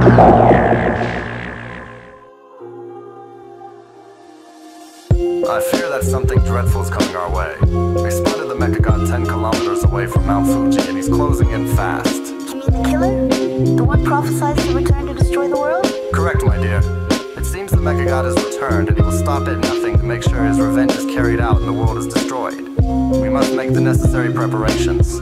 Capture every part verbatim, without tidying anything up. I fear that something dreadful is coming our way. We spotted the Mechagod ten kilometers away from Mount Fuji, and he's closing in fast. You mean the killer? The one prophesies to return to destroy the world? Correct, my dear. It seems the Mechagod has returned, and he will stop at nothing to make sure his revenge is carried out and the world is destroyed. We must make the necessary preparations.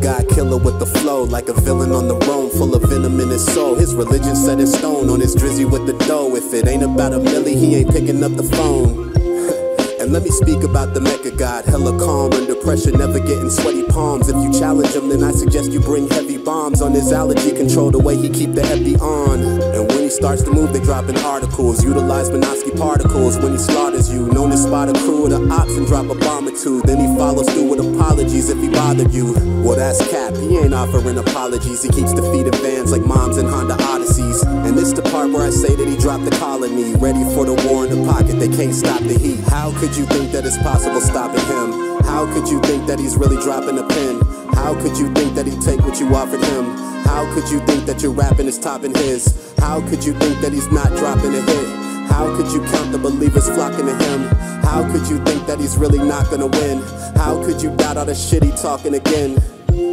God killer with the flow, like a villain on the roam, full of venom in his soul. His religion set in stone, on his drizzy with the dough. If it ain't about a milli, he ain't picking up the phone. And let me speak about the Mechagod, hella calm under pressure, never getting sweaty palms. If you challenge him, then I suggest you bring heavy bombs on his allergy control, the way he keep the epi on. And when he starts to move, they dropping articles, utilize Minovsky particles when he slaughters you. Known to spot a crew of the ops and drop a bomb or two. Then he follows through with apologies if he bothered you. Well, that's cap, he ain't offering apologies. He keeps defeated vans like moms and Honda Odysseys. And this the part where I say that he dropped the colony, ready for the war in the pocket, they can't stop the heat. How could you think that it's possible stopping him? How could you think that he's really dropping a pin? How could you think that he'd take what you offered him? How could you think that your rapping is topping his? How could you think that he's not dropping a hit? How could you count the believers flocking to him? How could you think that he's really not gonna win? How could you doubt all the shit he talking again?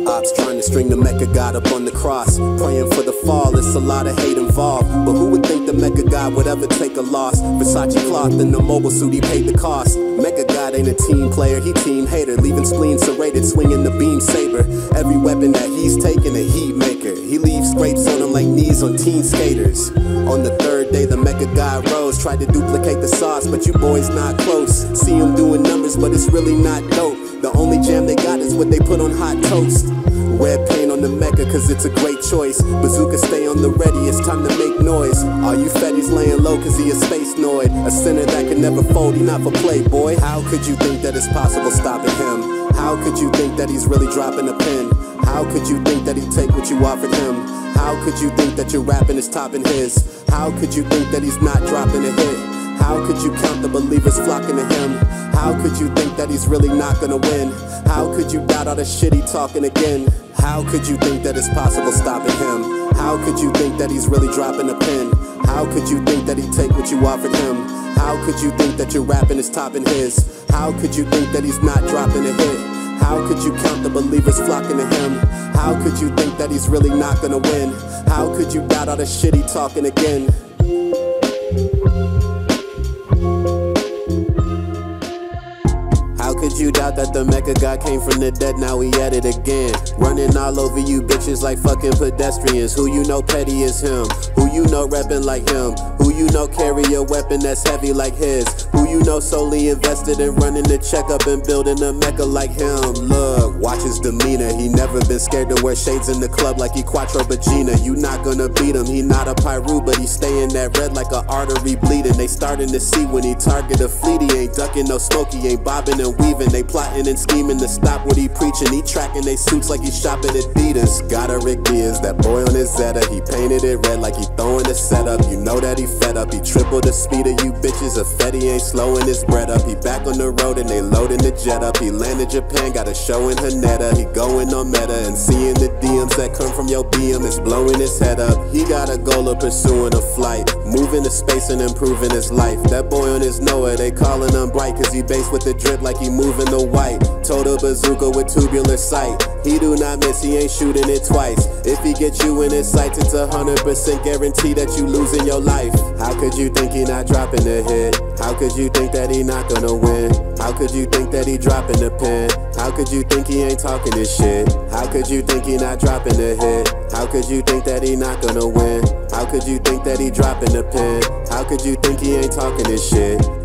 Ops trying to string the Mechagod up on the cross, praying for the fall, it's a lot of hate involved. But who would think the Mechagod would ever take a loss? Versace cloth in the mobile suit, he paid the cost. Mechagod ain't a team player, he team hater, leaving spleen serrated, swinging the beam saber. Every weapon that he's taking, a heat maker. He leaves scrapes on him like knees on teen skaters. On the third day, the Mechagod rose, tried to duplicate the sauce, but you boys not close. See him doing numbers, but it's really not dope. The only jam they got is what they put on hot toast. Red paint on the Mecha, cause it's a great choice. Bazooka stay on the ready, it's time to make noise. All you fetties laying low cause he a space noid, a center that can never fold, he not for playboy. How could you think that it's possible stopping him? How could you think that he's really dropping a pin? How could you think that he'd take what you offered him? How could you think that your rapping is topping his? How could you think that he's not dropping a hit? How could you count the believers flocking to him? How could you think that he's really not gonna win? How could you doubt all the shit he talking again? How could you think that it's possible stopping him? How could you think that he's really dropping a pin? How could you think that he'd take what you offered him? How could you think that your rapping is topping his? How could you think that he's not dropping a hit? How could you count the believers flocking to him? How could you think that he's really not gonna win? How could you doubt all the shit he talking again? How could you doubt that the Mechagod came from the dead? Now we at it again, running all over you bitches like fucking pedestrians. Who you know petty is him? Who you know reppin' like him? Who you know carry a weapon that's heavy like his? Who you know solely invested in running the checkup and building a Mecha like him? Look, watch his demeanor, he never been scared to wear shades in the club like he Quattro Bajina. You not gonna beat him, he not a Pyru, but he stayin' that red like a artery bleeding. They starting to see when he target a fleet, he ain't ducking no smoke, he ain't bobbing and weaving. They plotting and scheming to stop what he preaching. He tracking they suits like he shopping Adidas. Got a Rick Diaz, that boy on his Zeta. He painted it red like he throwing the setup. You know that he fed up. He tripled the speed of you bitches. A fetty ain't slowing his bread up. He back on the road and they loading the jet up. He landed Japan, got a show in Haneda. He going on meta and seeing the D Ms that come from your B M is blowing his head up. He got a goal of pursuing a flight, moving to space and improving his life. That boy on his Noah, they calling him bright cause he based with the drip like he moving the white, total bazooka with tubular sight. He do not miss, he ain't shooting it twice. If he gets you in his sights, it's a hundred percent guarantee that you losing your life. How could you think he not dropping a hit? How could you think that he not gonna win? How could you think that he dropping a pin? How could you think he ain't talking this shit? How could you think he not dropping a hit? How could you think that he not gonna win? How could you think that he dropping a pin? How could you think he ain't talking this shit?